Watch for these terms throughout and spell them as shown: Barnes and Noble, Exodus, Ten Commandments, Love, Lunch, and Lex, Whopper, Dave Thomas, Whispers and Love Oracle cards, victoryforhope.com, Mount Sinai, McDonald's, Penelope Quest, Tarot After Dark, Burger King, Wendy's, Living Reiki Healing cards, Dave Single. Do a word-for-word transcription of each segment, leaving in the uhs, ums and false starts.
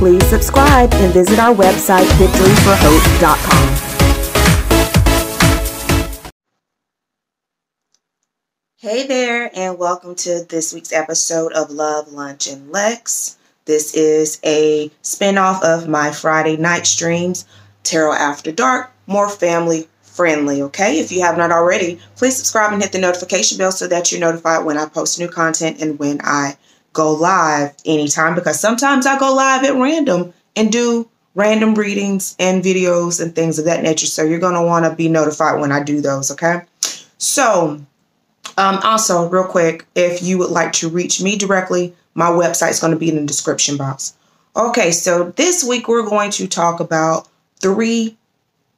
please subscribe and visit our website, victory for hope dot com. Hey there, and welcome to this week's episode of Love, Lunch, and Lex. This is a spinoff of my Friday night streams, Tarot After Dark, more family friendly, okay? If you have not already, please subscribe and hit the notification bell so that you're notified when I post new content and when I go live anytime, because sometimes I go live at random and do random readings and videos and things of that nature, so you're going to want to be notified when I do those, okay? So... Um, also, real quick, if you would like to reach me directly, my website is going to be in the description box. Okay, so this week we're going to talk about three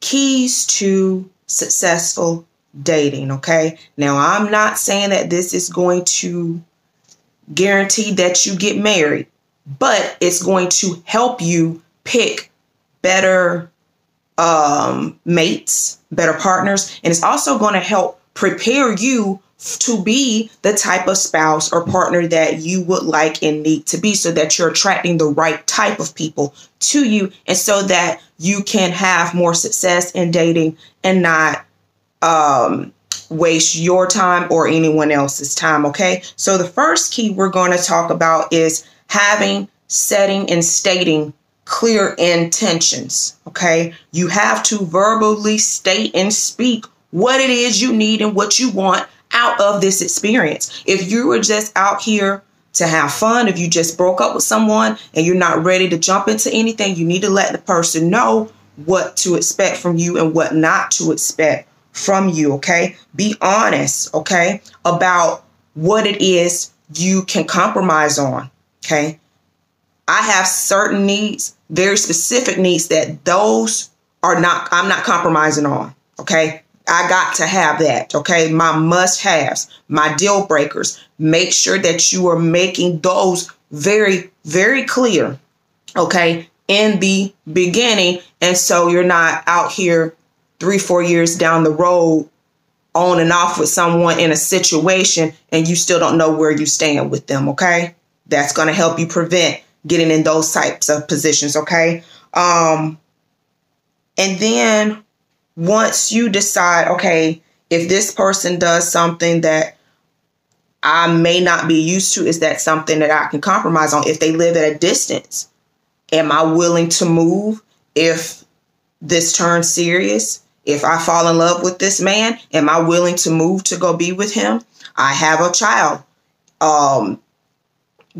keys to successful dating, okay? Now, I'm not saying that this is going to guarantee that you get married, but it's going to help you pick better um, mates, better partners, and it's also going to help prepare you to be the type of spouse or partner that you would like and need to be, so that you're attracting the right type of people to you, and so that you can have more success in dating and not um, waste your time or anyone else's time. Okay, so the first key we're going to talk about is having, setting, and stating clear intentions. Okay, you have to verbally state and speak what it is you need and what you want out of this experience. If you were just out here to have fun, if you just broke up with someone and you're not ready to jump into anything, you need to let the person know what to expect from you and what not to expect from you, okay? Be honest, okay, about what it is you can compromise on, okay? I have certain needs, very specific needs that those are not, I'm not compromising on, okay? I got to have that, okay? My must-haves, my deal breakers. Make sure that you are making those very, very clear, okay, in the beginning. And so you're not out here three, four years down the road on and off with someone in a situation and you still don't know where you stand with them, okay? That's going to help you prevent getting in those types of positions, okay? Um, and then... Once you decide, okay, if this person does something that I may not be used to, is that something that I can compromise on? If they live at a distance, am I willing to move if this turns serious? If I fall in love with this man, am I willing to move to go be with him? I have a child. Um,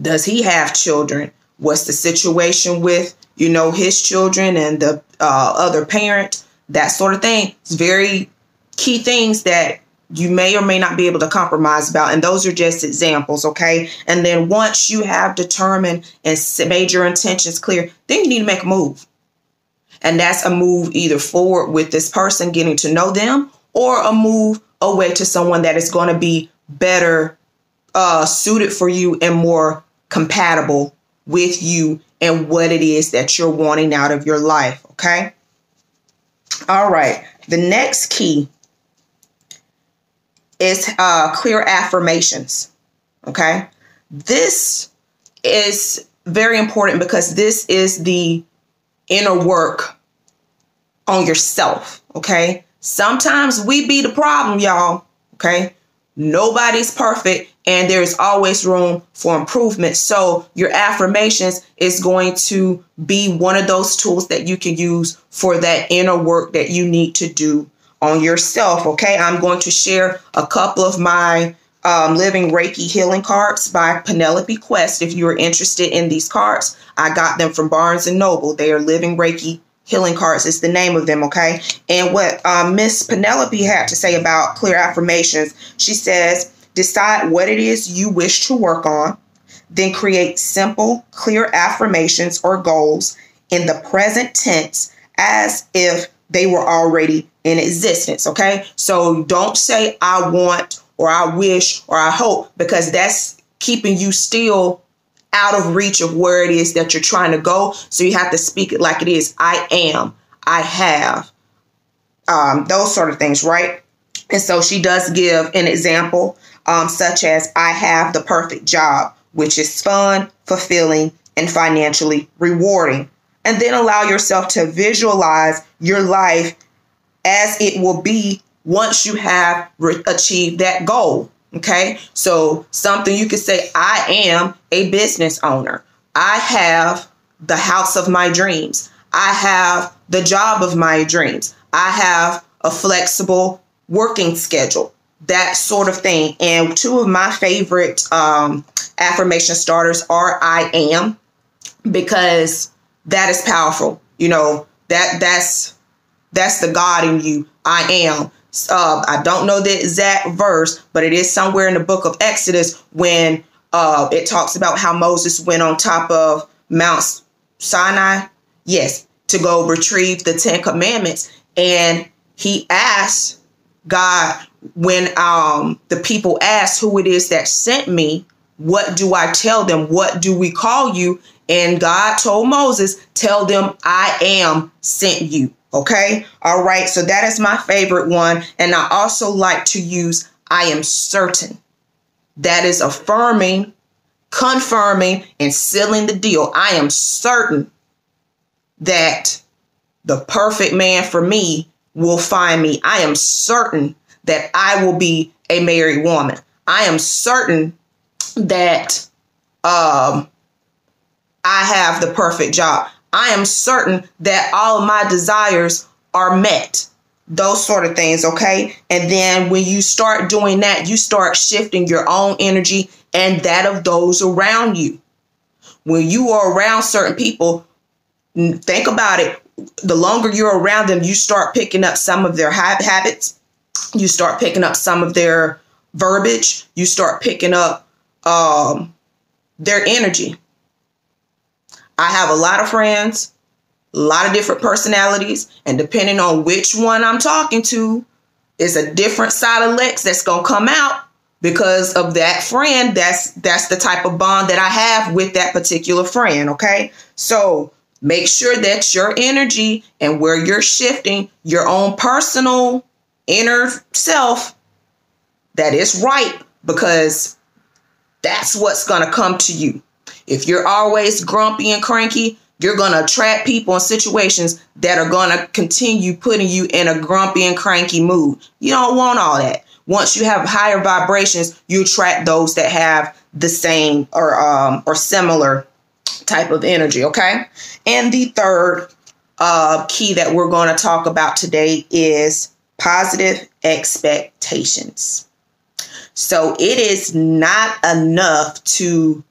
does he have children? What's the situation with, you know, his children and the uh, other parent? That sort of thing. It's very key things that you may or may not be able to compromise about. And those are just examples, okay? And then once you have determined and made your intentions clear, then you need to make a move. And that's a move either forward with this person, getting to know them, or a move away to someone that is going to be better uh, suited for you and more compatible with you and what it is that you're wanting out of your life, okay? All right. The next key is uh, clear affirmations. Okay. This is very important because this is the inner work on yourself. Okay. Sometimes we be the problem, y'all. Okay. Nobody's perfect and there's always room for improvement. So your affirmations is going to be one of those tools that you can use for that inner work that you need to do on yourself. Okay, I'm going to share a couple of my um, Living Reiki Healing cards by Penelope Quest. If you are interested in these cards, I got them from Barnes and Noble. They are Living Reiki Healing cards is the name of them, okay? And what um, Miss Penelope had to say about clear affirmations, she says, decide what it is you wish to work on, then create simple, clear affirmations or goals in the present tense as if they were already in existence, okay? So don't say I want or I wish or I hope, because that's keeping you still out of reach of where it is that you're trying to go. So you have to speak it like it is. I am, I have, um, those sort of things, right? And so she does give an example, um, such as I have the perfect job, which is fun, fulfilling, and financially rewarding. And then allow yourself to visualize your life as it will be once you have re- achieved that goal. OK, so something you could say, I am a business owner. I have the house of my dreams. I have the job of my dreams. I have a flexible working schedule, that sort of thing. And two of my favorite um, affirmation starters are I am, because that is powerful. You know, that that's that's the God in you. I am. Uh, I don't know the exact verse, but it is somewhere in the book of Exodus when uh, it talks about how Moses went on top of Mount Sinai. Yes, to go retrieve the Ten Commandments. And he asked God, when um, the people asked who it is that sent me, what do I tell them? What do we call you? And God told Moses, tell them I am sent you. OK. All right. So that is my favorite one. And I also like to use I am certain. That is affirming, confirming, and sealing the deal. I am certain that the perfect man for me will find me. I am certain that I will be a married woman. I am certain that um, I have the perfect job. I am certain that all of my desires are met. Those sort of things. OK. And then when you start doing that, you start shifting your own energy and that of those around you. When you are around certain people, think about it. The longer you're around them, you start picking up some of their habits. You start picking up some of their verbiage. You start picking up um, their energy. I have a lot of friends, a lot of different personalities, and depending on which one I'm talking to, it's a different side of Lex that's going to come out because of that friend. That's that's the type of bond that I have with that particular friend. OK, so make sure that your energy and where you're shifting your own personal inner self, that is right, because that's what's going to come to you. If you're always grumpy and cranky, you're going to attract people and situations that are going to continue putting you in a grumpy and cranky mood. You don't want all that. Once you have higher vibrations, you attract those that have the same or um, or similar type of energy. OK. And the third uh, key that we're going to talk about today is positive expectations. So it is not enough to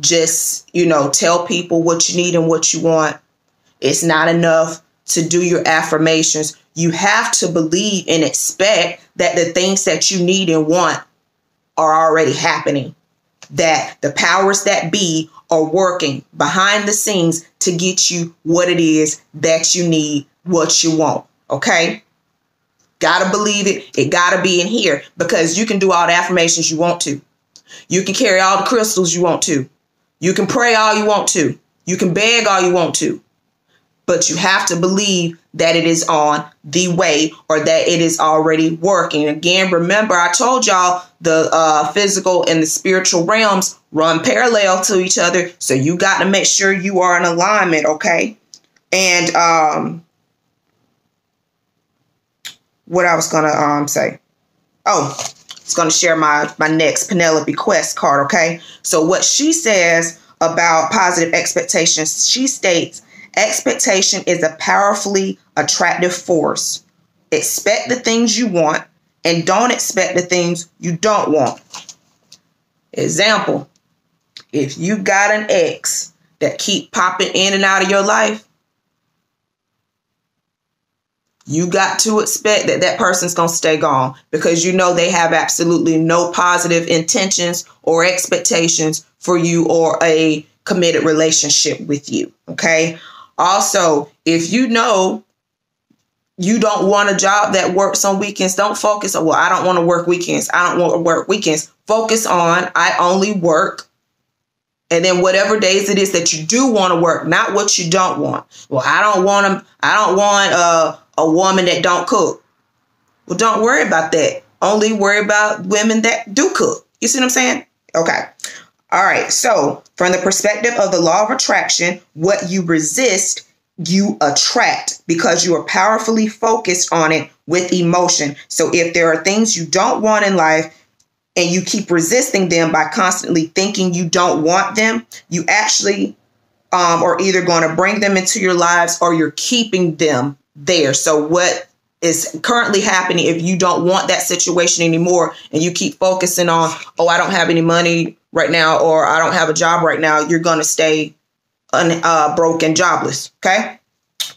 just, you know, tell people what you need and what you want. It's not enough to do your affirmations. You have to believe and expect that the things that you need and want are already happening, that the powers that be are working behind the scenes to get you what it is that you need, what you want. OK, gotta believe it. It gotta be in here, because you can do all the affirmations you want to. You can carry all the crystals you want to. You can pray all you want to. You can beg all you want to. But you have to believe that it is on the way or that it is already working. Again, remember, I told y'all the uh, physical and the spiritual realms run parallel to each other. So you got to make sure you are in alignment. OK. And um, what I was going to um, say. Oh, it's going to share my my next Penelope Quest card. OK, so what she says about positive expectations, she states, expectation is a powerfully attractive force. Expect the things you want and don't expect the things you don't want. Example, if you got an ex that keep popping in and out of your life, you got to expect that that person's going to stay gone, because you know they have absolutely no positive intentions or expectations for you or a committed relationship with you. OK. Also, if you know you don't want a job that works on weekends, don't focus on, well, I don't want to work weekends. I don't want to work weekends. Focus on, I only work. And then whatever days it is that you do want to work, not what you don't want. Well, I don't want them. I don't want a, a woman that don't cook. Well, don't worry about that. Only worry about women that do cook. You see what I'm saying? OK. All right. So from the perspective of the law of attraction, what you resist, you attract because you are powerfully focused on it with emotion. So if there are things you don't want in life and you keep resisting them by constantly thinking you don't want them, you actually um, are either going to bring them into your lives or you're keeping them there. So what is currently happening if you don't want that situation anymore and you keep focusing on, oh, I don't have any money right now, or I don't have a job right now, you're going to stay un, uh, broke and jobless. Okay.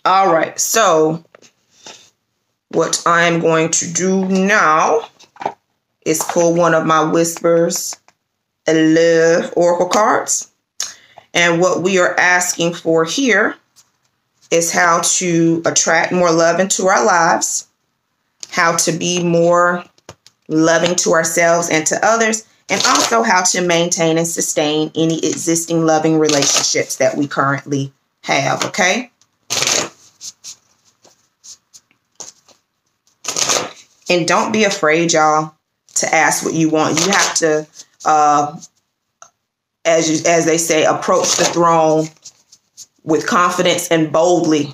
All right. So what I'm going to do now is pull one of my Whispers and Love Oracle cards. And what we are asking for here is how to attract more love into our lives, how to be more loving to ourselves and to others, and also how to maintain and sustain any existing loving relationships that we currently have, okay? And don't be afraid, y'all, to ask what you want. You have to, uh, as, you, as they say, approach the throne with confidence and boldly,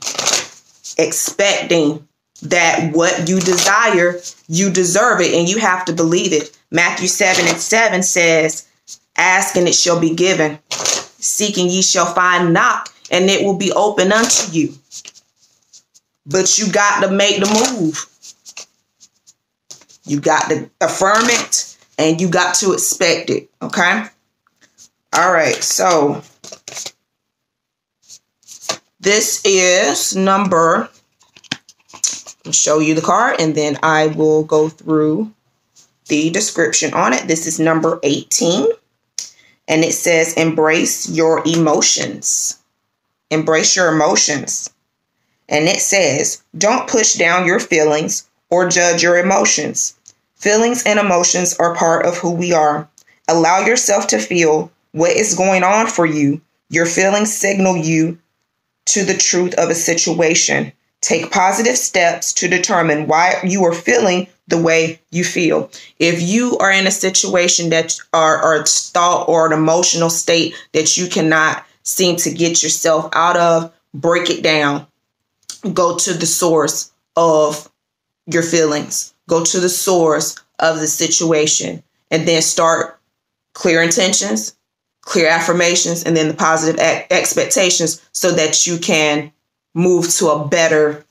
expecting that what you desire, you deserve it, and you have to believe it. Matthew seven and seven says, ask and it shall be given. Seek and ye shall find. Knock and it will be open unto you. But you got to make the move. You got to affirm it and you got to expect it. Okay. All right. So this is number, I'll show you the card and then I will go through the description on it. This is number eighteen and it says, embrace your emotions, embrace your emotions. And it says, don't push down your feelings or judge your emotions. Feelings and emotions are part of who we are. Allow yourself to feel what is going on for you. Your feelings signal you to the truth of a situation. Take positive steps to determine why you are feeling the way you feel. If you are in a situation that are, or a thought or an emotional state that you cannot seem to get yourself out of, break it down. Go to the source of your feelings. Go to the source of the situation and then start clear intentions, clear affirmations, and then the positive expectations so that you can move to a better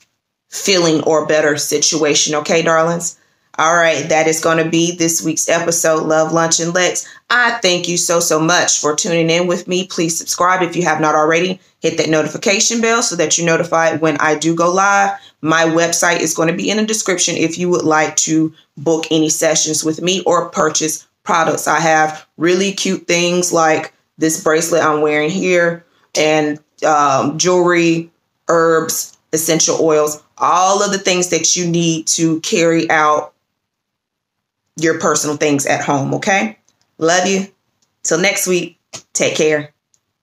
feeling or better situation. Okay, darlings. All right. That is going to be this week's episode, Love, Lunch, and Lex. I thank you so, so much for tuning in with me. Please subscribe if you have not already. Hit that notification bell so that you're notified when I do go live. My website is going to be in the description if you would like to book any sessions with me or purchase products. I have really cute things like this bracelet I'm wearing here and um, jewelry, herbs, essential oils, all of the things that you need to carry out your personal things at home. Okay. Love you. Till next week. Take care.